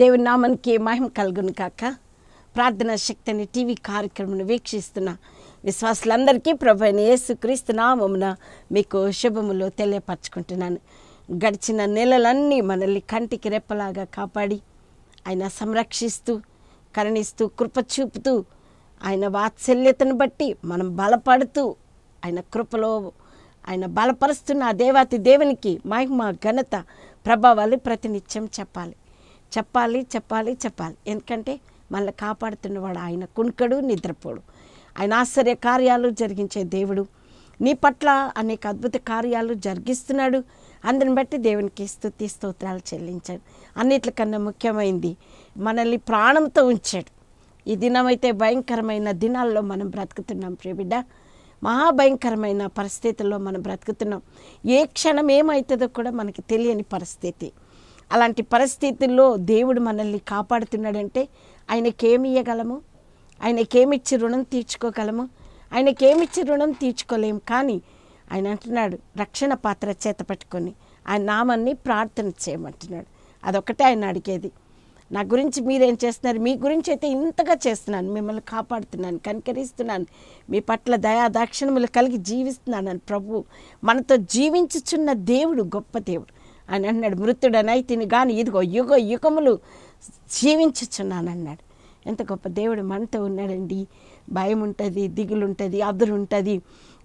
దేవుని నామానికి మహిమ కలుగును కాక. ప్రార్థనా శక్తి అనే టీవీ కార్యక్రమను వీక్షిస్తున్న విశ్వాసులందరికీ ప్రభు అయిన యేసుక్రీస్తు నామమున మీకు శుభములు తెలియపరచుకుంటున్నాను. గడిచిన నెలలన్నీ మనల్ని కంటికి రెప్పలాగా కాపాడి ఆయన సంరక్షిస్తూ కరుణిస్తూ కృప చూపుతూ ఆయన వాత్సల్యతను బట్టి మనం బలపడుతూ ఆయన కృపలో ఆయన బలపరుస్తున్న దేవాతి దేవునికి మహిమ ఘనత ప్రభావాలు ప్రతినిత్యం చెప్పాలి చెప్పాలి చెప్పాలి చెప్పాలి ఎందుకంటే మనల్ని కాపాడుతున్నవాడు ఆయన, కుణుకడు నిద్రపోడు, ఆయన ఆశ్చర్య కార్యాలు జరిగించే దేవుడు, నీ పట్ల అనేక అద్భుత కార్యాలు జరిగిస్తున్నాడు. అందుని బట్టి దేవునికి స్తుతి స్తోత్రాలు చెల్లించాడు. అన్నిటికన్నా ముఖ్యమైనది మనల్ని ప్రాణంతో ఉంచాడు. ఈ దినమైతే భయంకరమైన దినాల్లో మనం బ్రతుకుతున్నాం ప్రియబిడ్డ, మహాభయంకరమైన పరిస్థితుల్లో మనం బ్రతుకుతున్నాం. ఏ క్షణం ఏమవుతుందో కూడా మనకి తెలియని పరిస్థితి. అలాంటి పరిస్థితుల్లో దేవుడు మనల్ని కాపాడుతున్నాడంటే ఆయనకేమి ఇవ్వగలము? ఆయనకేమిచ్చి రుణం తీర్చుకోగలము? ఆయనకేమిచ్చి రుణం తీర్చుకోలేము. కానీ ఆయన అంటున్నాడు రక్షణ పాత్ర చేత పెట్టుకొని ఆయన నామాన్ని ప్రార్థన చేయమంటున్నాడు. అదొకటే ఆయన అడిగేది. నా గురించి మీరేం చేస్తున్నారు? మీ గురించి అయితే ఇంతగా చేస్తున్నాను, మిమ్మల్ని కాపాడుతున్నాను, కనికరిస్తున్నాను, మీ పట్ల దయా దాక్షిణ్యములు కలిగి జీవిస్తున్నాను. ప్రభు మనతో జీవించుచున్న దేవుడు, గొప్ప దేవుడు. ఆయన అన్నాడు మృతుడనైతిని కానీ ఇదిగో యుగ యుగములు జీవించుచున్నానన్నాడు. ఎంత గొప్ప దేవుడు మనతో ఉన్నాడండి. భయం ఉంటుంది, దిగులు ఉంటుంది, అదురు ఉంటుంది.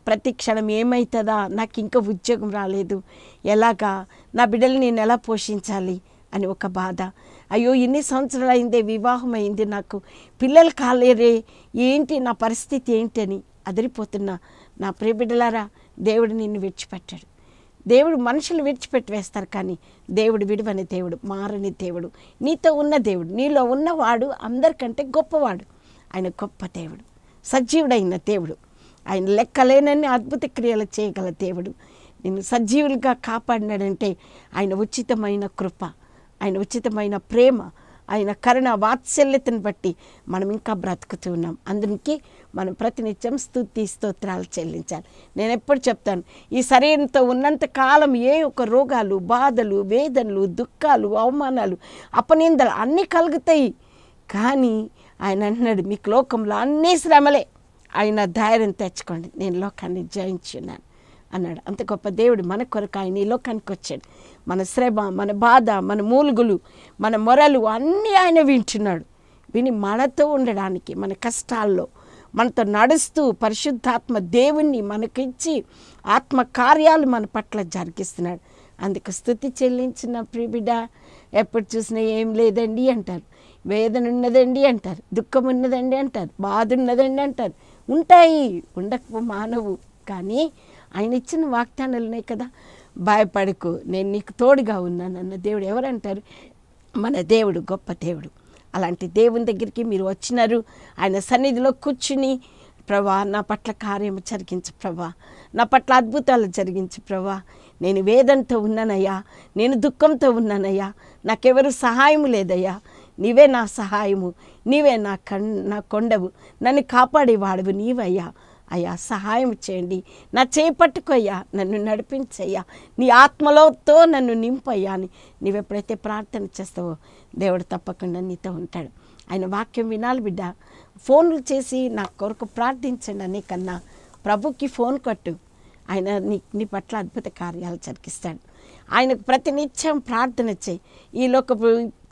ప్రతి క్షణం ఏమవుతుందా, నాకు ఇంకా ఉద్యోగం రాలేదు, ఎలాగా నా బిడ్డలు నేను ఎలా పోషించాలి అని ఒక బాధ. అయ్యో ఇన్ని సంవత్సరాలు అయిందే వివాహం అయింది, నాకు పిల్లలు కాలేరే, ఏంటి నా పరిస్థితి ఏంటి అని అదిరిపోతున్నా నా ప్రియ బిడ్డలారా, దేవుడు నిన్ను విడిచిపెట్టాడు. దేవుడు మనుషులు విడిచిపెట్టి వేస్తారు కానీ దేవుడు విడివని దేవుడు, మారని దేవుడు, నీతో ఉన్న దేవుడు, నీలో ఉన్నవాడు అందరికంటే గొప్పవాడు. ఆయన గొప్ప దేవుడు, సజీవుడైన దేవుడు, ఆయన లెక్కలేనన్ని అద్భుత క్రియలు చేయగల దేవుడు. నిన్ను సజీవులుగా కాపాడినాడంటే ఆయన ఉచితమైన కృప, ఆయన ఉచితమైన ప్రేమ, ఆయన కరుణ వాత్సల్యతను బట్టి మనం ఇంకా బ్రతుకుతున్నాం. అందుకే మనం ప్రతినిత్యం స్తుతి స్తోత్రాలు చెల్లించాలి. నేను ఎప్పుడు చెప్తాను, ఈ శరీరంతో ఉన్నంత కాలం ఏ ఒక్క రోగాలు, బాధలు, వేదనలు, దుఃఖాలు, అవమానాలు, అపనిందలు అన్నీ కలుగుతాయి. కానీ ఆయన అన్నాడు మీకు లోకంలో అన్నీ శ్రమలే, ఆయన ధైర్యం తెచ్చుకోండి, నేను లోకాన్ని జయించున్నాను అన్నాడు. అంత గొప్ప దేవుడు మన కొరకు ఆయన ఈ లోకానికి వచ్చాడు. మన శ్రమ, మన బాధ, మన మూలుగులు, మన మొరలు అన్నీ ఆయన వింటున్నాడు. విని మనతో ఉండడానికి, మన కష్టాల్లో మనతో నడుస్తూ పరిశుద్ధాత్మ దేవుణ్ణి మనకిచ్చి ఆత్మకార్యాలు మన పట్ల జరిగిస్తున్నాడు. అందుకు స్తుతి చెల్లించిన ప్రియబిడ్డ, ఎప్పుడు చూసినా ఏం లేదండి అంటారు, వేదన ఉన్నదండి అంటారు, దుఃఖం ఉన్నదండి అంటారు, బాధ ఉన్నదండి అంటారు. ఉంటాయి, ఉండకు మానవు, కానీ ఆయన ఇచ్చిన వాగ్దానాలనే కదా. భయపడకు, నేను నీకు తోడుగా ఉన్నానన్న దేవుడు ఎవరంటారు? మన దేవుడు, గొప్ప దేవుడు. అలాంటి దేవుని దగ్గరికి మీరు వచ్చినారు. ఆయన సన్నిధిలో కూర్చుని ప్రభా నా పట్ల కార్యం జరిగించు ప్రభా, నా పట్ల అద్భుతాలు జరిగించు ప్రభా, నేను వేదనతో ఉన్నానయ్యా, నేను దుఃఖంతో ఉన్నానయ్యా, నాకెవరు సహాయం లేదయ్యా, నీవే నా సహాయము, నీవే నా కొండవు, నన్ను కాపాడేవాడవు నీవయ్యా, అయ్యా సహాయం చేయండి, నా చేపట్టుకోయ్యా, నన్ను నడిపించయ్యా, నీ ఆత్మలోతో నన్ను నింపయ్యా అని నీవెప్పుడైతే ప్రార్థన చేస్తావో దేవుడు తప్పకుండా నీతో ఉంటాడు. ఆయన వాక్యం వినాలి బిడ్డ. ఫోన్లు చేసి నా కొరకు ప్రార్థించండి అనే కన్నా ప్రభుకి ఫోన్ కొట్టు, ఆయన నీ పట్ల అద్భుత కార్యాలు జరిగిస్తాడు. ఆయనకు ప్రతినిత్యం ప్రార్థన చేయి. ఈలోక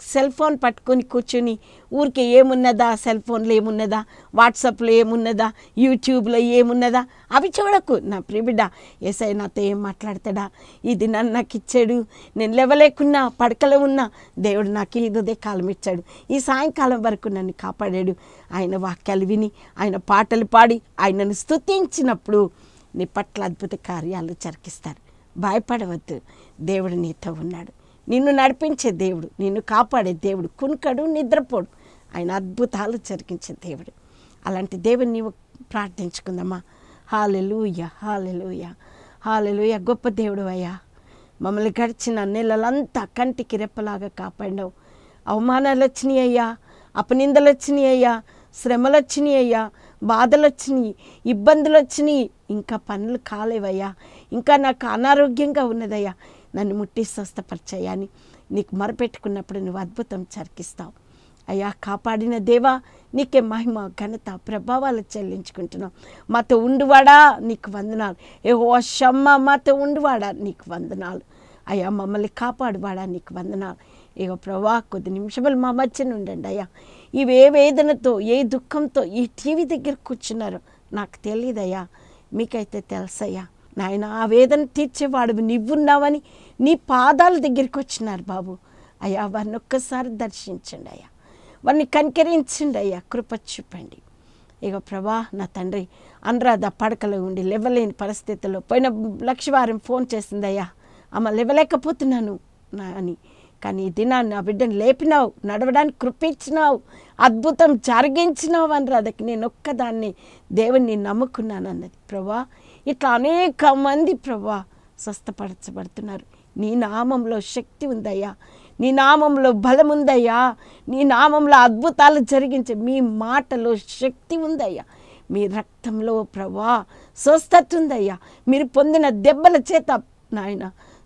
సెల్ ఫోన్ పట్టుకొని కూర్చుని ఊరికే ఏమున్నదా, సెల్ ఫోన్లో ఏమున్నదా, వాట్సాప్లో ఏమున్నదా, యూట్యూబ్లో ఏమున్నదా అవి చూడకు. నా ప్రియబిడ్డ ఏసై నాతో ఏం మాట్లాడతాడా, ఇది నన్ను నాకు ఇచ్చాడు, నేను లేవలేకున్నా పడకలో ఉన్నా దేవుడు నాకు ఈ ఉదయకాలం ఇచ్చాడు, ఈ సాయంకాలం వరకు నన్ను కాపాడాడు. ఆయన వాక్యాలు విని ఆయన పాటలు పాడి ఆయనను స్తుతించినప్పుడు నీ పట్ల అద్భుత కార్యాలు జరిగిస్తారు. భయపడవద్దు, దేవుడు నీతో ఉన్నాడు, నిన్ను నడిపించే దేవుడు, నిన్ను కాపాడే దేవుడు, కునుకడు నిద్రపోడు, ఆయన అద్భుతాలు జరిగించే దేవుడు. అలాంటి దేవుని నీవు ప్రార్థించుకుందామా. హల్లెలూయా, హల్లెలూయా, హల్లెలూయా. గొప్ప దేవుడు అయ్యా, మమ్మల్ని గడిచిన నెలలంతా కంటికి రెప్పలాగా కాపాడినావు. అవమానాలు వచ్చినాయి అయ్యా, అపనిందలు వచ్చినాయి అయ్యా, శ్రమలు వచ్చినాయి అయ్యా, బాధలు వచ్చినాయి, ఇబ్బందులు వచ్చినాయి, ఇంకా పనులు కాలేవయ్యా, ఇంకా నాకు అనారోగ్యంగా ఉన్నదయ్యా, నన్ను ముట్టి స్వస్థపరిచయ్యా అని నీకు మరపెట్టుకున్నప్పుడు నువ్వు అద్భుతం చర్కిస్తావు. అయ్యా కాపాడిన దేవా, నీకే మహిమ ఘనత ప్రభావాలు చెల్లించుకుంటున్నాం. మాతో ఉండువాడా నీకు వందనాలు. యెహోవా షమ్మా మాతో ఉండువాడా నీకు వందనాలు. అయ్యా మమ్మల్ని కాపాడువాడా నీకు వందనాలు. ఇక ప్రభా కొద్ది నిమిషములు మా మధ్యన ఉండండి అయ్యా. ఇవి ఏ వేదనతో ఏ దుఃఖంతో ఈ టీవీ దగ్గర కూర్చున్నారో నాకు తెలియదయ్యా, మీకైతే తెలుసయ్యా. నాయన ఆ వేదన తీర్చేవాడు నువ్వున్నావని నీ పాదాల దగ్గరికి వచ్చినారు బాబు. అయ్యా వారిని ఒక్కసారి దర్శించండి అయ్యా, వారిని కనికరించండి అయ్యా, కృప చూపండి. ఇక ప్రభా నా తండ్రి అనురాధ పడకలో ఉండి లేవలేని పరిస్థితుల్లో పోయిన లక్షవారం ఫోన్ చేసిందయ్యా, అమ్మ లేవలేకపోతున్నాను నా అని. కానీ ఈ దినాన్ని నా బిడ్డను లేపినావు, నడవడానికి కృపించినావు, అద్భుతం జరిగించినావు అనురాధకి నేను ఒక్కదాన్ని దేవుణ్ణి నమ్ముకున్నాను అన్నది. ప్రభా ఇట్లా అనేక మంది ప్రభా స్వస్థపరచబడుతున్నారు. నీ నామంలో శక్తి ఉందయ్యా, నీ నామంలో బలం ఉందయ్యా, నీ నామంలో అద్భుతాలు జరిగించే మీ మాటలో శక్తి ఉందయ్యా, మీ రక్తంలో ప్రభా స్వస్థత ఉందయ్యా. మీరు పొందిన దెబ్బల చేత నాయన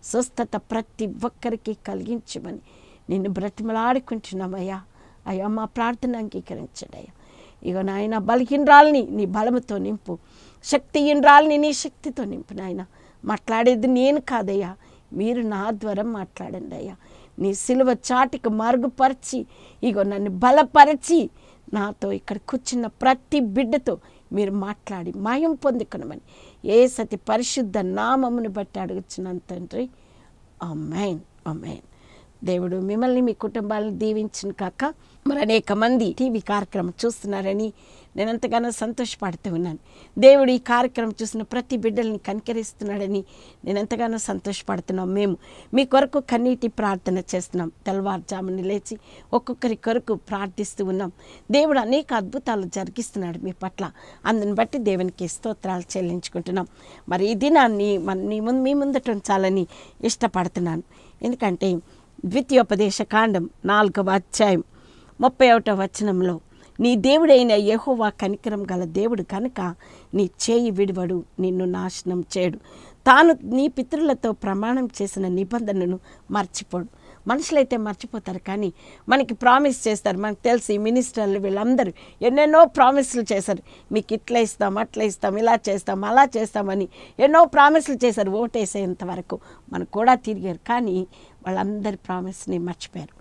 స్వస్థత ప్రతి ఒక్కరికి కలిగించమని నిన్ను బ్రతిమలాడుకుంటున్నామయ్యా. అయ్యా మా ప్రార్థన అంగీకరించండి అయ్యా. ఇక నాయన బలహీనరాల్ని నీ బలముతో నింపు, శక్తిహీనరాల్ని నీ శక్తితో నింపు. నాయన మాట్లాడేది నేను కాదయ్యా, మీరు నా ద్వారా మాట్లాడండి అయ్యా. నీ సిలువ చాటికి మార్గుపరిచి ఇగో నన్ను బలపరిచి నాతో ఇక్కడ కూర్చున్న ప్రతి బిడ్డతో మీరు మాట్లాడి మాయం పొందుకునమని ఏ సతి పరిశుద్ధ నామమును బట్టి అడుగుచున్నాను తండ్రి. ఆమేన్ ఆమేన్. దేవుడు మిమ్మల్ని మీ కుటుంబాలను దీవించిన కాక. మరి అనేక మంది టీవీ కార్యక్రమం చూస్తున్నారని నేను ఎంతగానో సంతోషపడుతూ ఉన్నాను. దేవుడు ఈ కార్యక్రమం చూసిన ప్రతి బిడ్డల్ని కనికరిస్తున్నాడని నేను ఎంతగానో సంతోషపడుతున్నాం. మేము మీ కొరకు కన్నీటి ప్రార్థన చేస్తున్నాం. తెల్లవారుజామున లేచి ఒక్కొక్కరి కొరకు ప్రార్థిస్తూ ఉన్నాం. దేవుడు అనేక అద్భుతాలు జరిగిస్తున్నాడు మీ పట్ల. అందుని బట్టి దేవునికి స్తోత్రాలు చెల్లించుకుంటున్నాం. మరి ఈ దినాన్ని మీ ముందట ఉంచాలని ఇష్టపడుతున్నాను. ఎందుకంటే ద్వితీయోపదేశ కాండం 4వ అధ్యాయం 31వ వచనంలో నీ దేవుడైన యెహోవా కనికరం గల దేవుడు కనుక నీ చేయి విడివడు, నిన్ను నాశనం చేయడు, తాను నీ పితరులతో ప్రమాణం చేసిన నిబంధనను మర్చిపోడు. మనుషులైతే మర్చిపోతారు, కానీ మనకి ప్రామిస్ చేస్తారు. మనకు తెలిసి మినిస్టర్లు వీళ్ళందరూ ఎన్నెన్నో ప్రామిస్లు చేశారు. మీకు ఇట్లా ఇస్తాం, అట్లా ఇస్తాం, ఇలా చేస్తాం, అలా చేస్తామని ఎన్నో ప్రామిస్లు చేశారు. ఓటేసేంత వరకు మనకు కూడా తిరిగారు, కానీ వాళ్ళందరి ప్రామిస్ని మర్చిపోయారు.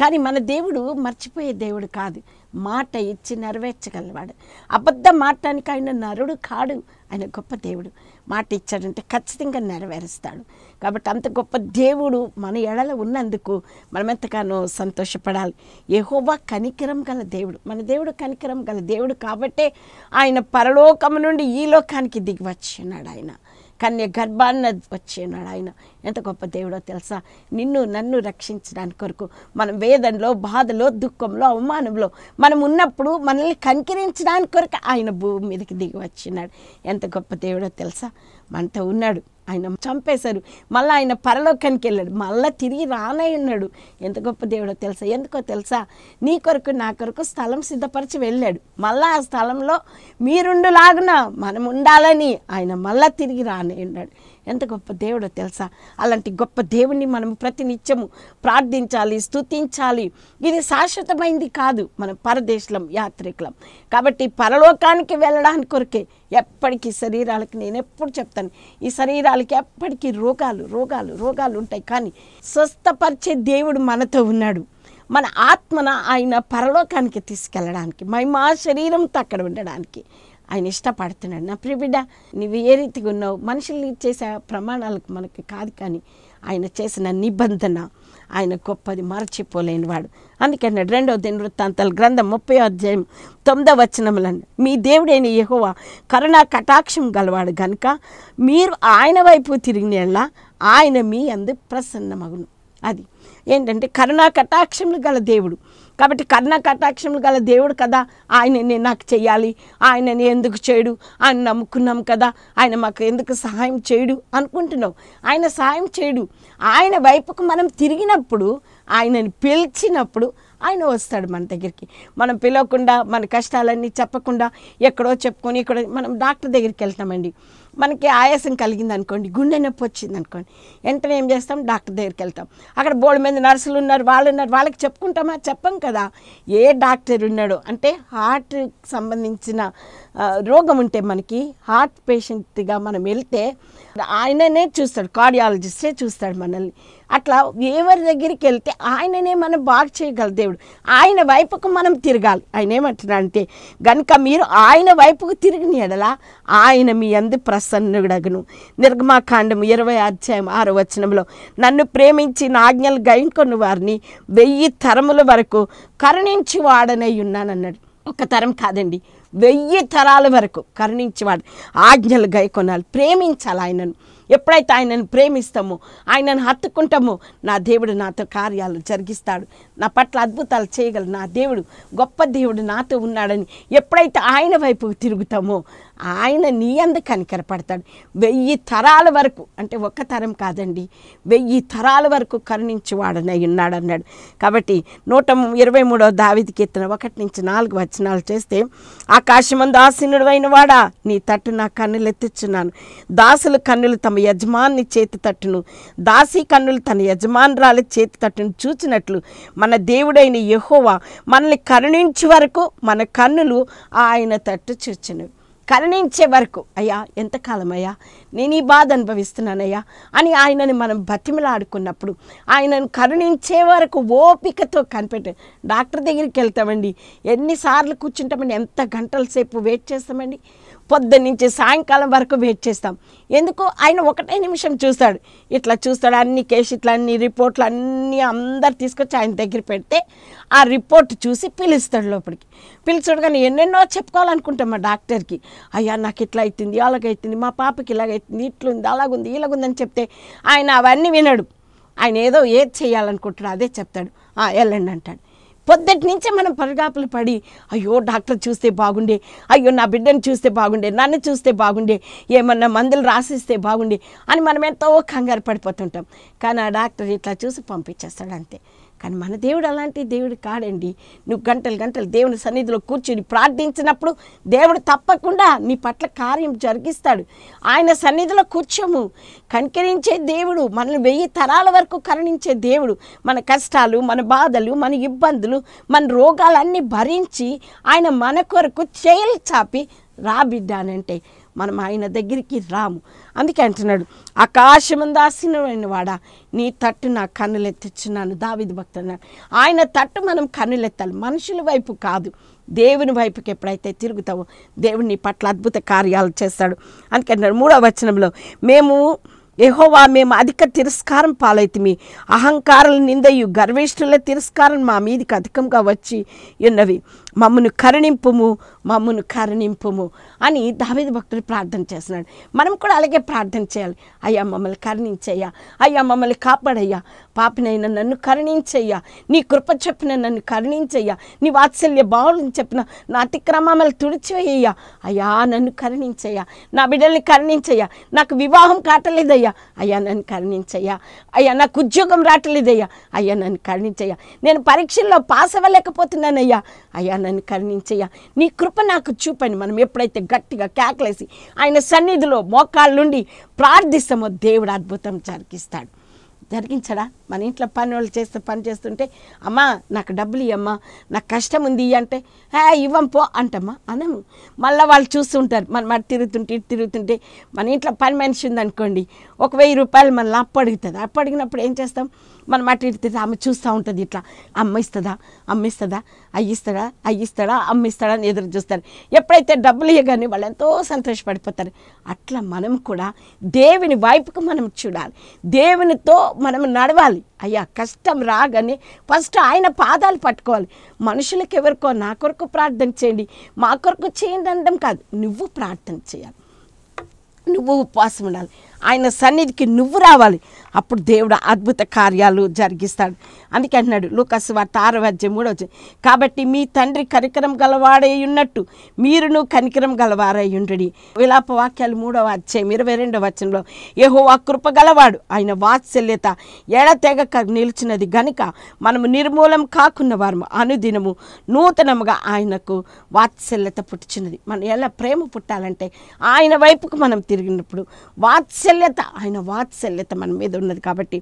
కానీ మన దేవుడు మర్చిపోయే దేవుడు కాదు, మాట ఇచ్చి నెరవేర్చగలవాడు. అబద్ధం మాట్లాడడానికి ఆయన నరుడు కాడు. ఆయన గొప్ప దేవుడు, మాట ఇచ్చాడంటే ఖచ్చితంగా నెరవేరుస్తాడు. కాబట్టి అంత గొప్ప దేవుడు మన ఎడల ఉన్నందుకు మనం ఎంతగానో సంతోషపడాలి. యెహోవా కనికరం గల దేవుడు, మన దేవుడు కనికరం గల దేవుడు. కాబట్టే ఆయన పరలోకము నుండి ఈ లోకానికి దిగి వచ్చినాడు. ఆయన కన్య గర్భాన్ని వచ్చేనాడు. ఆయన ఎంత గొప్ప దేవుడో తెలుసా? నిన్ను నన్ను రక్షించడానికి కొరకు మనం వేదనలో, బాధలో, దుఃఖంలో, అవమానంలో మనం ఉన్నప్పుడు మనల్ని కనికరించడానికి కొరకు ఆయన భూమి మీదకి దిగి వచ్చినాడు. ఎంత గొప్ప దేవుడో తెలుసా? మనతో ఉన్నాడు. ఆయన చంపేశారు, మళ్ళీ ఆయన పరలోకానికి వెళ్ళాడు, మళ్ళీ తిరిగి రానే ఉన్నాడు. ఎంత గొప్ప దేవుడో తెలుసా? ఎందుకో తెలుసా? నీ కొరకు నా కొరకు స్థలం సిద్ధపరిచి వెళ్ళాడు. మళ్ళీ ఆ స్థలంలో మీరుండులాగున మనం ఉండాలని ఆయన మళ్ళీ తిరిగి రానే ఉన్నాడు. ఎంత గొప్ప దేవుడో తెలుసా? అలాంటి గొప్ప దేవుణ్ణి మనం ప్రతినిత్యము ప్రార్థించాలి, స్తుతించాలి. ఇది శాశ్వతమైంది కాదు. మనం పరదేశలం, యాత్రికులం. కాబట్టి పరలోకానికి వెళ్ళడానికి కొరకే ఎప్పటికీ శరీరాలకు, నేను ఎప్పుడు చెప్తాను, ఈ శరీరాలకి ఎప్పటికీ రోగాలు రోగాలు రోగాలు ఉంటాయి. కానీ స్వస్థపరిచే దేవుడు మనతో ఉన్నాడు. మన ఆత్మన ఆయన పరలోకానికి తీసుకెళ్ళడానికి, మహిమా శరీరంతో అక్కడ ఉండడానికి ఆయన ఇష్టపడుతున్నాడు. నా ప్రియ బిడ్డ, నువ్వు ఏ రీతిగా ఉన్నావు? మనుషులు చేసే ప్రమాణాలకు మనకి కాదు, కానీ ఆయన చేసిన నిబంధన ఆయన గొప్పది, మరచిపోలేని వాడు. అందుకన్నాడు 2వ దినవృత్తాంతాల గ్రంథం 30వ అధ్యాయం 9వ వచనములు మీ దేవుడైన యెహోవా కరుణా కటాక్షం గలవాడు కనుక మీరు ఆయన వైపు తిరిగినలా ఆయన మీ అందు ప్రసన్నమగును. అది ఏంటంటే కరుణా కటాక్షములు గల దేవుడు. కాబట్టి కరుణా కటాక్షములు గల దేవుడు కదా, ఆయననే నాకు చేయాలి, ఆయనని ఎందుకు చేయడు, ఆయన నమ్ముకున్నాం కదా, ఆయన మాకు ఎందుకు సహాయం చేయడు అనుకుంటున్నావు. ఆయన సహాయం చేయడు. ఆయన వైపుకు మనం తిరిగినప్పుడు, ఆయనని పిలిచినప్పుడు ఆయన వస్తాడు మన దగ్గరికి. మనం పిలవకుండా, మన కష్టాలన్నీ చెప్పకుండా, ఎక్కడో చెప్పుకొని ఇక్కడ మనం డాక్టర్ దగ్గరికి వెళ్తామండి. మనకి ఆయాసం కలిగింది అనుకోండి, గుండె నొప్పి వచ్చింది అనుకోండి, వెంటనే ఏం చేస్తాం, డాక్టర్ దగ్గరికి వెళ్తాం. అక్కడ బోర్డు మీద నర్సులు ఉన్నారు, వాళ్ళు ఉన్నారు, వాళ్ళకి చెప్పుకుంటామా? చెప్పం కదా. ఏ డాక్టర్ ఉన్నాడు అంటే హార్ట్కి సంబంధించిన రోగం ఉంటే మనకి హార్ట్ పేషెంట్గా మనం వెళ్తే ఆయననే చూస్తాడు, కార్డియాలజిస్టే చూస్తాడు మనల్ని. అట్లా ఎవరి దగ్గరికి వెళ్తే ఆయననే మనం బాగు చేయగల దేవుడు. ఆయన వైపుకు మనం తిరగాలి. ఆయన ఏమంటున్నా అంటే, గనుక మీరు ఆయన వైపుకు తిరిగిన ఎడల ఆయన మీ అందు ప్రసన్నుడగును. నిర్గమాకాండము 20:6 నన్ను ప్రేమించి నా ఆజ్ఞలు గైకొన్న వారిని 1000 తరముల వరకు కరుణించి వాడనై ఉన్నానన్నాడు. ఒక తరం కాదండి, 1000 తరాల వరకు కరుణించేవాడు. ఆజ్ఞలు గైకొనాలి, ప్రేమించాలి ఆయనను. ఎప్పుడైతే ఆయనను ప్రేమిస్తామో, ఆయనను హత్తుకుంటామో, నా దేవుడు నాతో కార్యాలు జరిగిస్తాడు, నా పట్ల అద్భుతాలు చేయగల నా దేవుడు, గొప్ప దేవుడు నాతో ఉన్నాడని ఎప్పుడైతే ఆయన వైపు తిరుగుతామో, ఆయన నీ అందు కనికరపడతాడు. 1000 తరాల వరకు అంటే ఒక్క తరం కాదండి, 1000 తరాల వరకు కరుణించి వాడనై ఉన్నాడు అన్నాడు. కాబట్టి 123వ దావీదు కీర్తన 1-4 చేస్తే, ఆకాశమందు ఆసీనుడవైన వాడా, నీ తట్టు నా కన్నులు ఎత్తిచున్నాను. దాసుల కన్నులు తమ యజమాని చేతి తట్టును, దాసి కన్నులు తన యజమానురాల చేతి తట్టును చూచినట్లు మన దేవుడైన యెహోవా మనల్ని కరుణించే వరకు మన కన్నులు ఆయన తట్టు చూచినవి. కరుణించే వరకు, అయ్యా ఎంతకాలం అయ్యా నేను ఈ బాధ అనుభవిస్తున్నానయ్యా అని ఆయనని మనం బతిమలాడుకున్నప్పుడు, ఆయనను కరుణించే వరకు ఓపికతో కనిపెట్టాం. డాక్టర్ దగ్గరికి వెళ్తామండి, ఎన్నిసార్లు కూర్చుంటామండి, ఎంత గంటల సేపు వెయిట్ చేస్తామండి, పొద్దున్నుంచి సాయంకాలం వరకు వెయిట్ చేస్తాం. ఎందుకు? ఆయన ఒకటే నిమిషం చూస్తాడు, ఇట్లా చూస్తాడు. అన్ని కేసులు, అన్ని రిపోర్ట్లు, అన్నీ అందరు తీసుకొచ్చి ఆయన దగ్గర పెడితే ఆ రిపోర్ట్ చూసి పిలుస్తాడు లోపలికి. పిలిచాడు కానీ ఎన్నెన్నో చెప్పుకోవాలనుకుంటాం మా డాక్టర్కి, అయ్యా నాకు ఇట్లా అవుతుంది, అలాగైతుంది, మా పాపకి ఇలాగైతుంది, ఇట్లుంది, అలాగుంది, ఇలాగుందని చెప్తే ఆయన అవన్నీ వినడు. ఆయన ఏదో ఏది చేయాలనుకుంటాడు అదే చెప్తాడు, వెళ్ళండి అంటాడు. పొద్దుటి నుంచే మనం పరిగాపులు పడి, అయ్యో డాక్టర్ చూస్తే బాగుండే, అయ్యో నా బిడ్డను చూస్తే బాగుండే, నన్ను చూస్తే బాగుండే, ఏమన్నా మందులు రాసిస్తే బాగుండే అని మనం ఎంతో కంగారు పడిపోతుంటాం. కానీ ఆ డాక్టర్ ఇట్లా చూసి పంపించేస్తాడు అంతే. కానీ మన దేవుడు అలాంటి దేవుడు కాడండి. నువ్వు గంటలు గంటలు దేవుని సన్నిధిలో కూర్చుని ప్రార్థించినప్పుడు దేవుడు తప్పకుండా నీ పట్ల కార్యం జరిగిస్తాడు. ఆయన సన్నిధిలో కూర్చోము. కనికరించే దేవుడు, మనల్ని 1000 తరాల వరకు కరుణించే దేవుడు. మన కష్టాలు, మన బాధలు, మన ఇబ్బందులు, మన రోగాలన్నీ భరించి ఆయన మన కొరకు చేలు చాపి రాబిడ్డానంటే మనం ఆయన దగ్గరికి రాము. అందుకే అంటున్నాడు, ఆకాశమందు ఆసీనుడైన వాడా, నీ తట్టు నా కన్నులు ఎత్తిచున్నాను. దావీదు భక్తుడు, ఆయన తట్టు మనం కన్నులెత్తాలి. మనుషుల వైపు కాదు, దేవుని వైపుకి ఎప్పుడైతే తిరుగుతావో దేవుని పట్ల అద్భుత కార్యాలు చేస్తాడు. అందుకే 3వ మేము యెహోవా మేము అధిక తిరస్కారం పాలైతిమి, అహంకారుల నిందయు గర్విష్ఠుల తిరస్కారం మా మీదికి అధికంగా వచ్చి ఉన్నవి, మమ్మను కరుణింపుము, మమ్మను కరుణింపుము అని దావీదు భక్తుడు ప్రార్థన చేస్తున్నాడు. మనం కూడా అలాగే ప్రార్థన చేయాలి. అయ్యా మమ్మల్ని కరుణించయ్యా, అయ్యా మమ్మల్ని కాపాడయ్యా, పాపినైనా నన్ను కరుణించయ్యా, నీ కృప చెప్పిన నన్ను కరుణించయ్యా, నీ వాత్సల్య బావులను చెప్పిన నా అతిక్రమాలను తుడిచివేయ్యా, అయ్యా నన్ను కరుణించయ్యా, నా బిడ్డల్ని కరుణించయ్యా, నాకు వివాహం కాటలేదయ్యా, అయ్యా నన్ను కరుణించయ్యా, అయ్యా నాకు ఉద్యోగం రాటలేదయ్యా, అయ్యా నన్ను కరుణించయ్యా, నేను పరీక్షల్లో పాస్ అవ్వలేకపోతున్నానయ్యా, అయ్యా నన్ను కరుణించయ్యా, నీ కృప నాకు చూపండి. మనం ఎప్పుడైతే గట్టిగా కేకలేసి ఆయన సన్నిధిలో మోకాళ్ళుండి ప్రార్థిస్తామో దేవుడు అద్భుతం జరిగిస్తాడు. జరిగించడా? మన ఇంట్లో పని వాళ్ళు పని చేస్తుంటే అమ్మా నాకు డబ్బులు ఇవ్వమ్మా, నాకు కష్టం ఉంది అంటే హే ఇవ్వం పో అంటమ్మా, అనము. మళ్ళీ వాళ్ళు చూస్తుంటారు, మనం అటు తిరుగుతుంటే ఇటు తిరుగుతుంటే మన ఇంట్లో పని మనిషి ఉందనుకోండి, 1000 రూపాయలు మళ్ళీ అప్పు అడుగుతుంది. అప్పు అడిగినప్పుడు ఏం చేస్తాం, మనం అటు ఇటు ఆమె చూస్తూ ఉంటుంది, ఇట్లా అమ్మిస్తుందా అయ్యిస్తాడా అని ఎదురు చూస్తారు. ఎప్పుడైతే డబ్బులు ఇవ్వగానే వాళ్ళు ఎంతో సంతోషపడిపోతారు. అట్లా మనం కూడా దేవుని వైపుకు మనం చూడాలి, దేవునితో మనం నడవాలి. అయ్యా కష్టం రాగానే ఫస్ట్ ఆయన పాదాలు పట్టుకోవాలి. మనుషులకు ఎవరికో నా కొరకు ప్రార్థన చేయండి, మా కొరకు చేయండి అనడం కాదు, నువ్వు ప్రార్థన చేయాలి, నువ్వు ఉపవాసం ఉండాలి. ఆయన సన్నిధికి నువ్వు రావాలి, అప్పుడు దేవుడు అద్భుత కార్యాలు జరిగిస్తాడు. అందుకంటున్నాడు లూకాసు వార్త 6:3, కాబట్టి మీ తండ్రి కనికరం గలవాడై ఉన్నట్టు మీరును కనికరం గలవారై ఉండండి. విలాప వాక్యాలు 3:22 యెహోవా కృప గలవాడు, ఆయన వాత్సల్యత ఎడతెగక నిలిచినది గనుక మనము నిర్మూలం కాకున్న వారము, అనుదినము నూతనముగా ఆయనకు వాత్సల్యత పుట్టించినది. మనం ఎలా ప్రేమ పుట్టాలంటే ఆయన వైపుకు మనం తిరిగినప్పుడు వాత్సల్యత, ఆయన వాత్సల్యత మన మీద ఉన్నది కాబట్టి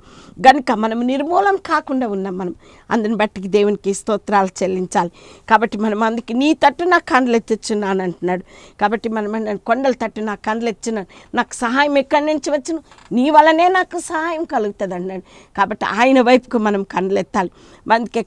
గనుక మనం నిర్మూలం కాకుండా ఉన్నాం. మనం అందుని బట్టి దేవునికి స్తోత్రాలు చెల్లించాలి. కాబట్టి మనం అందుకే నీ తట్టు నా కండ్లు ఎత్తిచ్చున్నాను అంటున్నాడు. కాబట్టి మనం కొండల తట్టు నా కండ్లు ఎత్తిచ్చున్నాను, నాకు సహాయం ఎక్కడి నుంచి వచ్చును, నీ వలనే నాకు సహాయం కలుగుతుంది అన్నాడు. కాబట్టి ఆయన వైపుకు మనం కండ్లెత్తాలి. అందుకే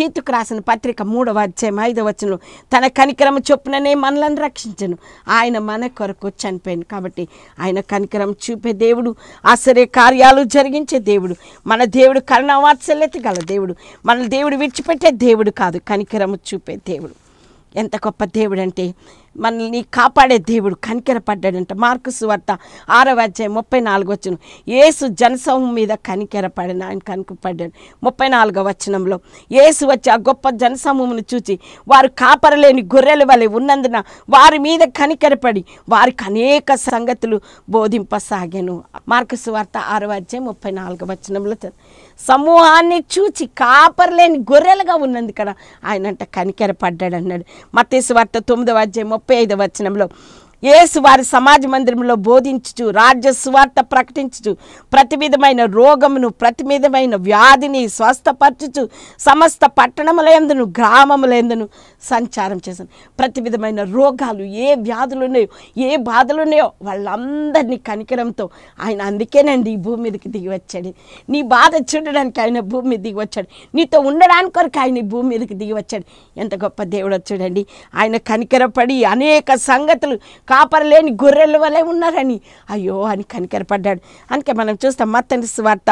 తీతుకు రాసిన పత్రిక 3:5 తన కనికరం చొప్పుననే మనలను రక్షించను, ఆయన మన కొరకు చనిపోయాను. కాబట్టి ఆయన కనికరం చూపే దేవుడు, ఆశ్చర్య కార్యాలు జరిగించే దేవుడు మన దేవుడు, కరుణావాత్సల్యత గల దేవుడు మన దేవుడు, విడిచిపెట్టే దేవుడు కాదు, కనికరము చూపే దేవుడు. ఎంత గొప్ప దేవుడు అంటే మనల్ని కాపాడే దేవుడు కనికెరపడ్డాడంట. మార్కు సువార్త 6:34 యేసు జనసమూహం మీద కనికెరపడిన ఆయన కనుకపడ్డాడు. 34వ యేసు వచ్చి ఆ గొప్ప జనసమూహమును చూచి వారు కాపరలేని గొర్రెల వలె ఉన్నందున వారి మీద కనికెరపడి వారికి అనేక సంగతులు బోధింపసాగాను. మార్కు సువార్త 6:34 సమూహాన్ని చూచి కాపరలేని గొర్రెలుగా ఉన్నందు కదా ఆయన అంట కనికెరపడ్డాడు అన్నాడు. మత్తయి సువార్త 9:35 యేసు వారి సమాజ మందిరంలో బోధించుచు రాజ్య సువార్త ప్రకటించుచు ప్రతి విధమైన రోగమును ప్రతి విధమైన వ్యాధిని స్వస్థపరచుచు సమస్త పట్టణములందును గ్రామములందును సంచారం చేశాను. ప్రతి విధమైన రోగాలు, ఏ వ్యాధులు ఉన్నాయో ఏ బాధలు ఉన్నాయో వాళ్ళందరినీ కనికరంతో ఆయన, అందుకేనండి ఈ భూమి మీదకి దిగి వచ్చాడు, నీ బాధ చూడడానికి ఆయన భూమి మీద దిగి వచ్చాడు, నీతో ఉండడానికి కొరకు ఆయన భూమి మీదకి దిగి వచ్చాడు. ఎంత గొప్ప దేవుడు చూడండి. ఆయన కనికరపడి అనేక సంగతులు కాపరలేని గొర్రెల వలె ఉన్నారని అయ్యో అని కనికరపడ్డాడు. అందుకే మనం చూస్తాం మత్తయి సువార్త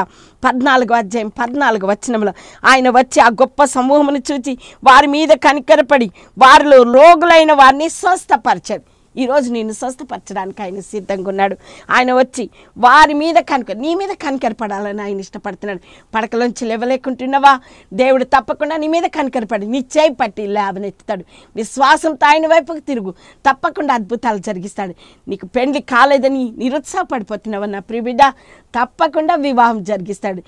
14:14 ఆయన వచ్చి ఆ గొప్ప సమూహమును చూచి వారి మీద కనికరపడి వారిలో రోగులైన వారిని స్వస్థపరిచాడు. ఈరోజు నేను స్వస్థపరచడానికి ఆయన సిద్ధంగా ఉన్నాడు. ఆయన వచ్చి వారి మీద నీ మీద కనికరపడాలని ఆయన ఇష్టపడుతున్నాడు. పడకలోంచి లేవలేకుంటున్నావా, దేవుడు తప్పకుండా నీ మీద కనికరపడి నీ చేయి పట్టి లేవనెత్తుతాడు. విశ్వాసంతో ఆయన వైపుకు తిరుగు, తప్పకుండా అద్భుతాలు జరిగిస్తాడు. నీకు పెళ్లి కాలేదని నిరుత్సాహపడిపోతున్నావా నా ప్రియబిడ్డ, తప్పకుండా వివాహం జరిగిస్తాడు.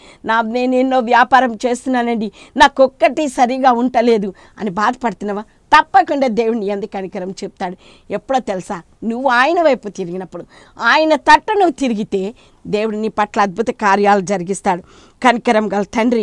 నేను ఎన్నో వ్యాపారం చేస్తున్నానండి, నాకొక్కటి సరిగా ఉండలేదు అని బాధపడుతున్నావా, తప్పకుండా దేవుని ఎందుకు కనికరం చెప్తాడు. ఎప్పుడో తెలుసా, నువ్వు ఆయన వైపు తిరిగినప్పుడు ఆయన తట్టు నువ్వు తిరిగితే దేవుడు నీ పట్ల అద్భుత కార్యాలు జరిగిస్తాడు. కనికరం గల తండ్రి,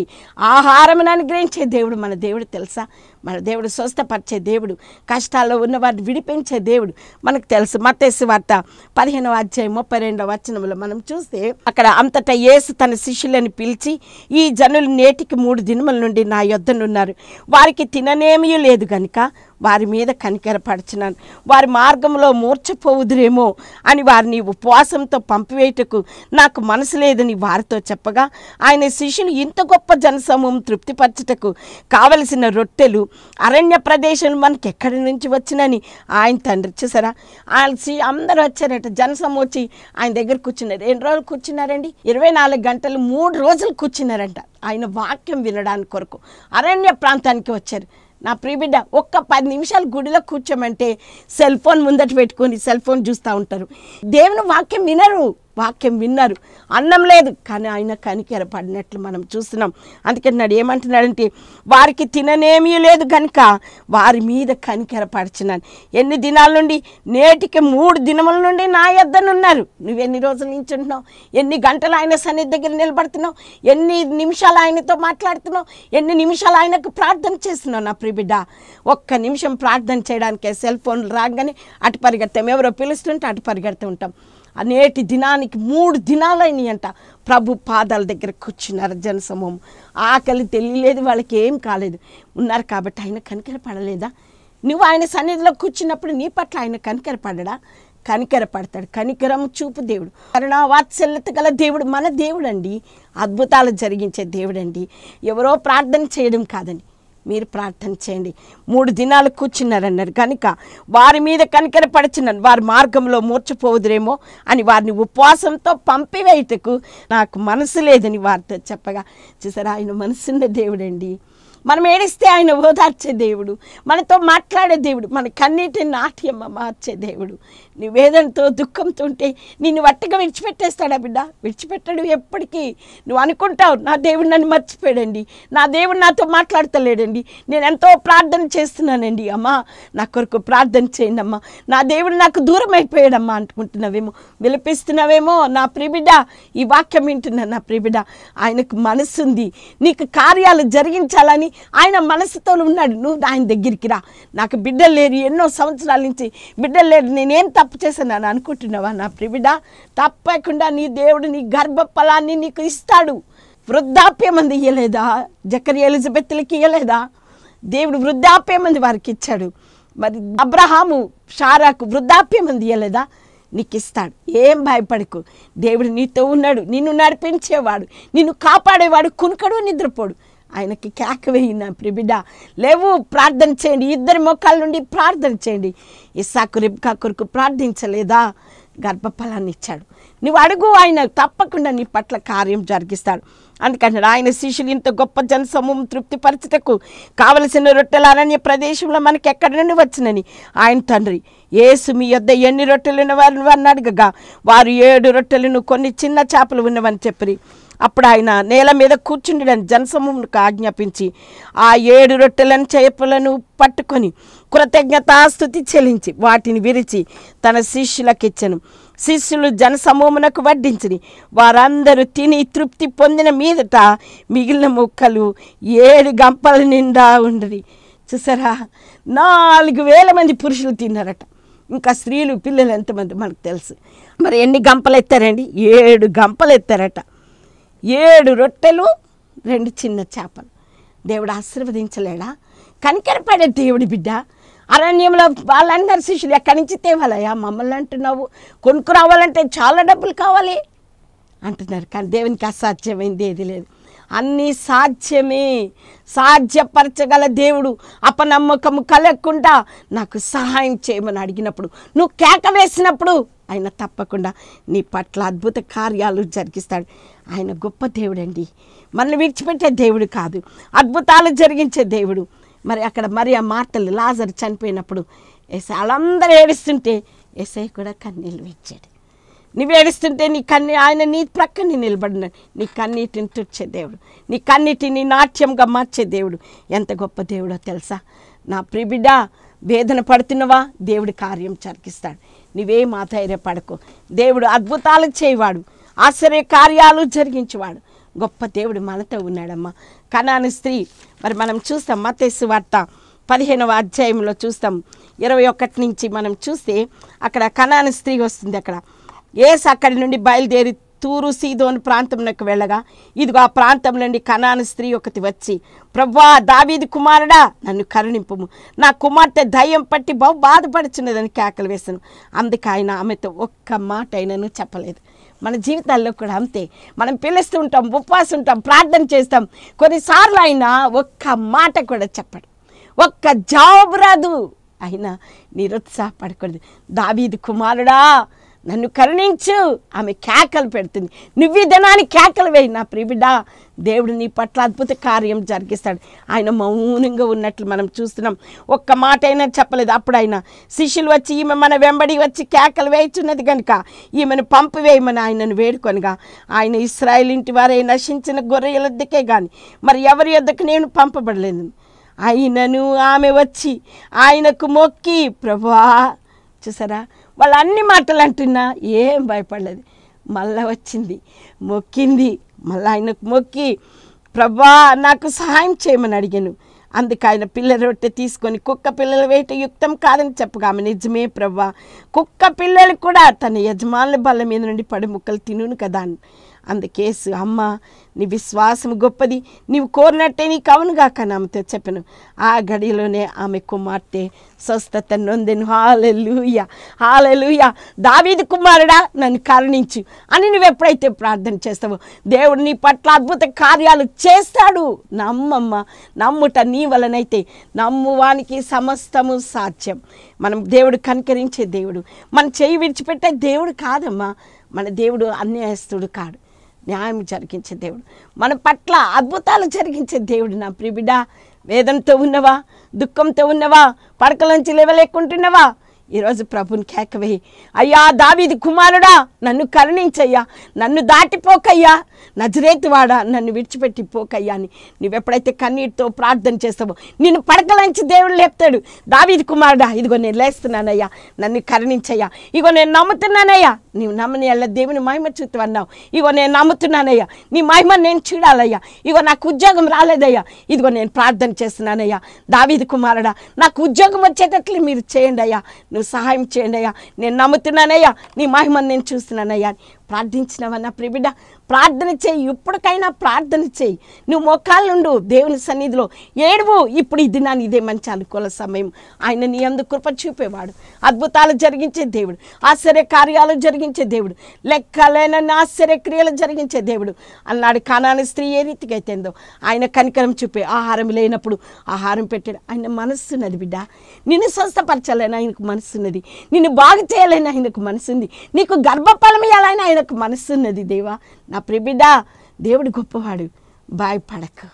ఆహారమును అనుగ్రహించే దేవుడు మన దేవుడు తెలుసా. మన దేవుడు స్వస్థపరిచే దేవుడు, కష్టాల్లో ఉన్న వారిని విడిపించే దేవుడు మనకు తెలుసు. మత్తయి సువార్త 15:32 మనం చూస్తే అక్కడ అంతటా యేసు తన శిష్యులను పిలిచి ఈ జనులు నేటికి 3 దినముల నుండి నా యొద్దనున్నారు, వారికి తిననేమీ లేదు గనుక వారి మీద కనికరపరచున్నాను, వారి మార్గంలో మూర్చపోవుదురేమో అని వారిని ఉపవాసంతో పంపివేయటకు నాకు మనసు లేదని వారితో చెప్పగా ఆయన శిష్యులు ఇంత గొప్ప జనసమూహం తృప్తిపరచుటకు కావలసిన రొట్టెలు అరణ్య ప్రదేశం మనకి ఎక్కడి నుంచి వచ్చినని ఆయన తండ్రి చూసారా. ఆయన అందరూ వచ్చారట, జనసమూహం వచ్చి ఆయన దగ్గర కూర్చున్నారు. ఎన్ని రోజులు కూర్చున్నారండి? 24 గంటలు 3 రోజులు కూర్చున్నారంట ఆయన వాక్యం వినడానికి కొరకు. అరణ్య ప్రాంతానికి వచ్చారు. నా ప్రియబిడ్డ, ఒక్క 10 నిమిషాలు గుడిలో కూర్చోమంటే సెల్ ఫోన్ ముందట పెట్టుకొని సెల్ ఫోన్ చూస్తూ ఉంటారు, దేవుని వాక్యం వినరు. వాక్యం విన్నారు, అన్నం లేదు, కానీ ఆయన కనికెరపడినట్లు మనం చూస్తున్నాం. అందుకంటున్నాడు, ఏమంటున్నాడంటే వారికి తిననేమీ లేదు కనుక వారి మీద కనికెరపరిచినాను. ఎన్ని దినాల నుండి? నేటికి 3 దినముల నుండి నా యొద్దనున్నారు. నువ్వెన్ని రోజుల నుంచి ఉంటున్నావు? ఎన్ని గంటలు ఆయన సన్నిధి దగ్గర నిలబడుతున్నావు? ఎన్ని నిమిషాలు ఆయనతో మాట్లాడుతున్నావు? ఎన్ని నిమిషాలు ఆయనకు ప్రార్థన చేస్తున్నావు? నా ప్రియబిడ్డ, ఒక్క నిమిషం ప్రార్థన చేయడానికే సెల్ ఫోన్లు రాగానే అటు పరిగెడతాం, ఎవరో పిలుస్తుంటే అటు పరిగెడుతూ ఉంటాం. అనేటి దినానికి 3 దినాలైనాయంట ప్రభు పాదాల దగ్గర కూర్చున్నారు జనసమూహం. ఆకలి తెలియలేదు, వాళ్ళకి ఏం కాలేదు, ఉన్నారు కాబట్టి ఆయన కనికరపడలేదా? నువ్వు ఆయన సన్నిధిలో కూర్చున్నప్పుడు నీ పట్ల ఆయన కనికరపడడా? కనికరపడతాడు. కనికరం చూపు దేవుడు, కరుణా వాత్సల్యత గల దేవుడు మన దేవుడు అండి, అద్భుతాలు జరిగించే దేవుడు అండి. ఎవరో ప్రార్థన చేయడం కాదండి, మీరు ప్రార్థన చేయండి. 3 దినాలు కూర్చున్నారన్నారు కనుక వారి మీద కనికరపడచున్నాను, వారి మార్గంలో మూర్చిపోవుదురేమో అని వారిని ఉపవాసంతో పంపివేయటకు నాకు మనసు లేదని వారితో చెప్పగా చూసారా, ఆయన మనసున్న దేవుడండి. మనం ఏడిస్తే ఆయన ఓదార్చే దేవుడు, మనతో మాట్లాడే దేవుడు, మన కన్నీటిని నాట్యం మార్చే దేవుడు. నీ వేదనతో దుఃఖంతో ఉంటే నిన్ను వట్టగా విడిచిపెట్టేస్తాడా బిడ్డ? విడిచిపెట్టడు ఎప్పటికీ. నువ్వు అనుకుంటావు నా దేవుడు నన్ను మర్చిపోయాడండి, నా దేవుడు నాతో మాట్లాడతలేడండి, నేను ఎంతో ప్రార్థన చేస్తున్నానండి, అమ్మా నా కొరకు ప్రార్థన చేయండి అమ్మా, నా దేవుడు నాకు దూరం అయిపోయాడమ్మా అనుకుంటున్నావేమో, విలపిస్తున్నావేమో. నా ప్రియబిడ్డ, ఈ వాక్యం వింటున్నా నా ప్రియబిడ్డ, ఆయనకు మనసుంది, నీకు కార్యాలు జరిగించాలని ఆయన మనసుతో ఉన్నాడు. నువ్వు ఆయన దగ్గరికి రా. నాకు బిడ్డలు లేరు, ఎన్నో సంవత్సరాల నుంచి బిడ్డలు లేరు, నేనేం తప్పు చేశాను అని అనుకుంటున్నావా? నా ప్రియబిడ్డ, తప్పకుండా నీ దేవుడు నీ గర్భ ఫలాన్ని నీకు ఇస్తాడు. వృద్ధాప్యం అంది ఇవ్వలేదా? జకర్యా ఎలిజబెత్లకి ఇవ్వలేదా? దేవుడు వృద్ధాప్యం అంది వారికి ఇచ్చాడు. మరి అబ్రహాము శారాకు వృద్ధాప్యం అంది ఇవ్వలేదా? నీకు ఇస్తాడు. ఏం భయపడకు, దేవుడు నీతో ఉన్నాడు, నిన్ను నడిపించేవాడు, నిన్ను కాపాడేవాడు, కునుకడు నిద్రపోడు. ఆయనకి కేక వేయిన ప్రిబిడ్డ, లేవు, ప్రార్థన చేయండి. ఇద్దరి మొక్కల నుండి ప్రార్థన చేయండి. ఇస్సాకు రిబ్కా కొరకు ప్రార్థించలేదా? గర్భఫలాన్ని ఇచ్చాడు. నువ్వు అడుగు, ఆయన తప్పకుండా నీ పట్ల కార్యం జరిగిస్తాడు. అందుకన్నాడు ఆయన శిష్యులు ఇంత గొప్ప జనసమూహం తృప్తిపరచుటకు కావలసిన రొట్టెల అరణ్య ప్రదేశంలో మనకి ఎక్కడి నుండి వచ్చినని ఆయన తండ్రి యేసు మీ యొద్ద ఎన్ని రొట్టెలు ఉన్నవారు అని అడగగా వారు 7 రొట్టెలను కొన్ని చిన్న చేపలు ఉన్నవని చెప్పి అప్పుడు ఆయన నేల మీద కూర్చుండని జనసమూహంకు ఆజ్ఞాపించి 7 రొట్టెలను చేపలను పట్టుకొని కృతజ్ఞతాస్తుతి చెల్లించి వాటిని విరిచి తన శిష్యులకు ఇచ్చెను. శిష్యులు జనసమూహమునకు వడ్డించిరి. వారందరూ తిని తృప్తి పొందిన మీదట మిగిలిన ముక్కలు 7 గంపల నిండా ఉండిరి. చూసారా, 4000 మంది పురుషులు తిన్నారట. ఇంకా స్త్రీలు పిల్లలు ఎంతమంది మనకు తెలుసు. మరి ఎన్ని గంపలు ఎత్తారండి? 7 గంపలు ఎత్తారట. 7 రొట్టెలు 2 చిన్న చేపలు. దేవుడు ఆశీర్వదించలేడా? కనికరపడే దేవుడి బిడ్డ. అరణ్యంలో వాళ్ళందరి శిష్యులు ఎక్కడి నుంచి తేవాలయా, మమ్మల్ని అంటున్నావు, కొనుక్కు రావాలంటే చాలా డబ్బులు కావాలి అంటున్నారు. కానీ దేవునికి అసాధ్యమైంది ఏది లేదు, అన్నీ సాధ్యమే. సాధ్యపరచగల దేవుడు. అపనమ్మకము కలగకుండా నాకు సహాయం చేయమని అడిగినప్పుడు, నువ్వు కేక వేసినప్పుడు ఆయన తప్పకుండా నీ పట్ల అద్భుత కార్యాలు జరిగిస్తాడు. ఆయన గొప్ప దేవుడు అండి, మనల్ని విడిచిపెట్టే దేవుడు కాదు, అద్భుతాలు జరిగించే దేవుడు. మరి అక్కడ మరి ఆ మాటలు లాజరు చనిపోయినప్పుడు ఏసై వాళ్ళందరూ ఏడుస్తుంటే ఏసై కూడా కన్నీళ్ళు విడిచాడు. నువ్వు ఏడుస్తుంటే నీ కన్నీ ఆయన నీ ప్రక్కనే నిలబడినాడు. నీ కన్నీటిని తుడిచే దేవుడు, నీ కన్నీటిని నాట్యంగా మార్చే దేవుడు. ఎంత గొప్ప దేవుడో తెలుసా నా ప్రియబిడ్డ? వేదన పడుతున్నవా? దేవుడి కార్యం జరిగిస్తాడు. నువ్వేం ఆధైర్యపడకు. దేవుడు అద్భుతాలు చేయవాడు, ఆశ్చర్య కార్యాలు జరిగించేవాడు, గొప్ప దేవుడు మనతో ఉన్నాడమ్మా. కనాను స్త్రీ, మరి మనం చూస్తాం మత్తయి వార్త 15వ అధ్యాయంలో చూస్తాం, 21 నుంచి మనం చూస్తే అక్కడ కనాను స్త్రీ వస్తుంది. అక్కడ యేసు అక్కడి నుండి బయలుదేరి తూరు సీదోను ప్రాంతంలోకి వెళ్ళగా ఇదిగో ఆ ప్రాంతం నుండి కనాను స్త్రీ ఒకటి వచ్చి, ప్రభువా దావీదు కుమారుడా నన్ను కరుణింపుము, నా కుమార్తె దయ్యం పట్టి బహు బాధపడుచున్నదని కేకలు వేశాను. అందుకే ఆయన ఆమెతో ఒక్క మాట అయినను చెప్పలేదు. మన జీవితాల్లో కూడా అంతే. మనం పిలుస్తూ ఉంటాం, ఉపవాసం ఉంటాం, ప్రార్థన చేస్తాం. కొన్నిసార్లు ఆయన ఒక్క మాట కూడా చెప్పడు, ఒక్క జవాబు రాదు. ఆయన నిరుత్సాహపడకూడదు. దావీదు కుమారుడా నన్ను కరుణించు. ఆమె కేకలు పెడుతుంది. నువ్వు ధనాన్ని కేకలు వేయి. నా ప్రియబిడ్డ, దేవుడు నీ పట్ల అద్భుత కార్యం జరిగిస్తాడు. ఆయన మౌనంగా ఉన్నట్లు మనం చూస్తున్నాం, ఒక్క మాట అయినా చెప్పలేదు. అప్పుడు ఆయన శిష్యులు వచ్చి ఈమె మన వెంబడి వచ్చి కేకలు వేయుచున్నది కనుక ఈమెను పంపివేయమని ఆయనను వేడుకొనగా ఆయన ఇశ్రాయేలు ఇంటి వారై నశించిన గొర్రెల వద్దకే కానీ మరి ఎవరి వద్దకు నేను పంపబడలేదు. ఆయనను ఆమె వచ్చి ఆయనకు మొక్కి, ప్రభువా, చూసారా, వాళ్ళు అన్ని మాటలు అంటున్నా ఏం భయపడలేదు. మళ్ళా వచ్చింది, మొక్కింది. మళ్ళీ ఆయనకు మొక్కి, ప్రభువా నాకు సహాయం చేయమని అడిగాను. అందుకు ఆయన పిల్ల రొట్టె తీసుకొని కుక్క పిల్లలు వేయటం యుక్తం కాదని చెప్పగా ఆమె నిజమే ప్రభువా, కుక్క పిల్లలు కూడా తన యజమానుల బల్ల మీద నుండి పడి ముక్కలు తినును కదా అని And the case, Amma, Niviswasam Gopadi, Niv Kornatani Kavangakanam to Chepenu. Ah, Gadilone, Amecumate, Sostatanunden, hallelujah, hallelujah. David Kumarada, Nan Karnichu, and in a prate Pradan Chestavu. They would nip at Labutta Karial Chestadu, Namma, Namuta Nivalanate, Namuaniki Samastamu Sachem. Manam, they would conquerinche, they would. Manche which peta, they would Kadama, Mana they would unnest card. Nyam Jarkinche, they would. Manapatla, Adbutal Jarkinche, they would not privida, Vedan Tavunava, Dukum Tavunava, Parkalanchi Levele Kuntinava. It was a Prabhun Kakaway. Aya, David Kumarada, Nanu Karninchaya, Nanu Dati Pokaya, Nazretvada, Nanu Vichpeti Pokayani, Niveprete Kanito, Pradan Chestavo, Nin Parkalanchi, they were left David Kumarada, he's going to less than Anaya, Nanu Karninchaya, you're going to Namatanaya, New Namania, David Maimachutan now, you're going to Namatanaya, Ni Maiman and Chidalaya, you're going to Kujagam Raladaya, he's going to Pradan Chestnanaya, David Kumarada, Nakujagamatli Mirchandaya. Sahim Chenaya, Ne Namutunanaya, Ne Mahiman and Chusanaya, Pradinchana Pribida, Pradaniche, you put kind of Pradaniche, No Mokalundo, Devil Sanidlo, Yedu, Ipridinani, the Manchalcola Samim, Ainaniam the Kurpa Chupeward, Adbutala Jarginche David, Asere Cariala Jarginche David, Lekalena Nasere Creala Jarginche David, and Ladicana is 3 years. Aina Kankaram Chupe, Aharam Lena Puru, Aharam Petted, and a Manasunabida, Ninisasta Pachalena in Mansunadi, Ninu Bagatelena in the Kumansindi, Nico Garba Palmialana. Manasunadi Deva, Napribida, they would go Padu by Padaka.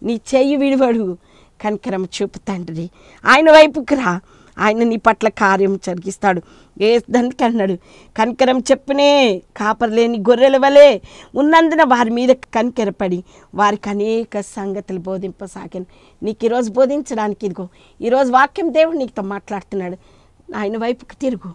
Niche you will can cram chup tandri. I know I pukra, I know Nipatla Karium Chargistadu, yes, then Canadu, can cram chepane, copper lane, gorilla valet, Unandana Barmi the Kankarapadi, Varkane, Kasangatel Bodin Pasakan, Nikiros Bodin Charankirgo, Eros Vakim Devnik the Matlatinad, I know I pukirgo.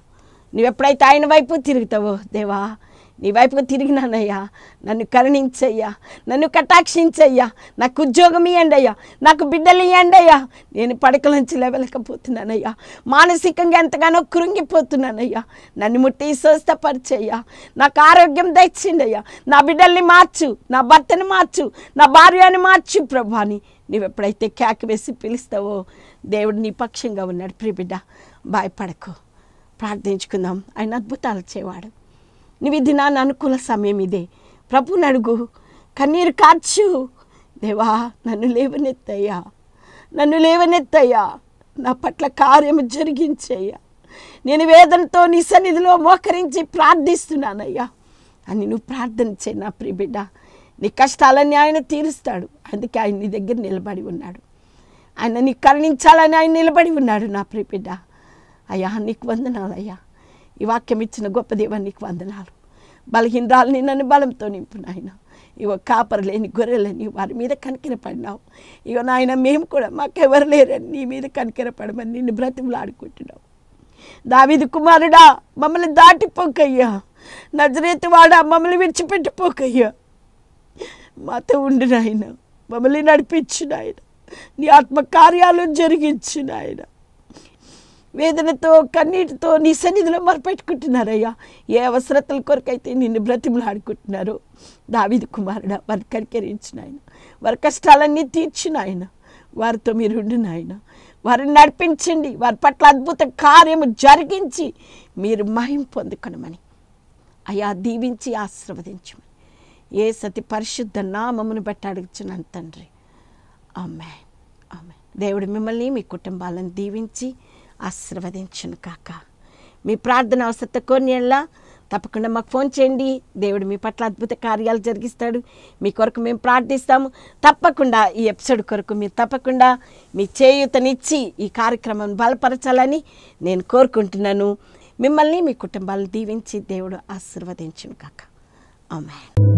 Never play time by Putirito, Deva. Nivaipko Tirignanaya, Nanu Karninchaya, Nanu Katakshinchaya, Nakujogami and Daya, Nakubidali and Daya, in a particle and Chilevelakaputanaya, Manasikangantakano Kurungi Putunanaya, Nanimuti Sosta Parchaya, Nakaragam Dachindaya, Nabidali Machu, Nabatan Machu, Nabarian Machu Prabhani, Niva Prate Kakvesi Pilistavo, they would Nipakshin Governor Pribida by Parako. Pradinchkunam, I not Butal Chevada. Nividina Nanukula Samemide, Prapunargu, Kanir Kachu, Deva, Nanulevanetaya, Nanulevanetaya, Napatlakariam Jurginchea, Ninivedan Tony Sanidlo Makarinchi Pradistunanaya, and Ninu Pradan Chena Pribida, Nikastalania in a Tirstad, and the kind of the Girnil Badivunadu, and the Nikarin Chalana in Nilbadivunaduna Pribida, Ayahanik Vandanalaya. Iwakam it's in a Gopadeva Nikwandanal. Balhindralin and Balamtoni Punina. You were copper lane gorilla and you are me the Kankerapad now. You and I meme could have makever later and me the Kankerapadaman in the breath of Lad Kutuno. David Kumarada, Mamma Dati Pokaya. Nazretavada, Mamma Vichipit Pokaya. Mata Wundinaina. Mamalina Pitchinaida. Niat Makaria Lujerginchinaida. Vedanito, Kanito, Nisani the Marpet Kutinaraya, Yavasratal Korkaitin in the Bratimlar Kutnaro, David Kumarada, Varkarkarinchina, Varkastalanitichina, Vartomirudina, Varnarpinchindi, Varpatlat Butakarim Jarginchi, Mir Mahim Pon the Kanamani. Aya Divinci Asravadinchman. Yes, at the Parshud the Namaman Batadichan and Tandri. Amen. Amen. They would remember me Kutambalan and Divinci. ఆశీర్వదించును కాక మీ ప్రార్థన అవసరతకొనియల్ల తప్పకుండా మాకు phone చేయండి దేవుడు మీ పట్ల అద్భుత కార్యాలు జరిగిస్తాడు మీ కొరకు మేము ప్రార్థిస్తాము తప్పకుండా ఈ ఎపిసోడ్ కొరకు మీరు తప్పకుండా మీ చేయూతనిచ్చి ఈ కార్యక్రమాన్ని బలపరచాలని నేను కోరుకుంటున్నాను మిమ్మల్ని మీ కుటుంబాలను దీవించి దేవుడు ఆశీర్వదించును కాక ఆమేన్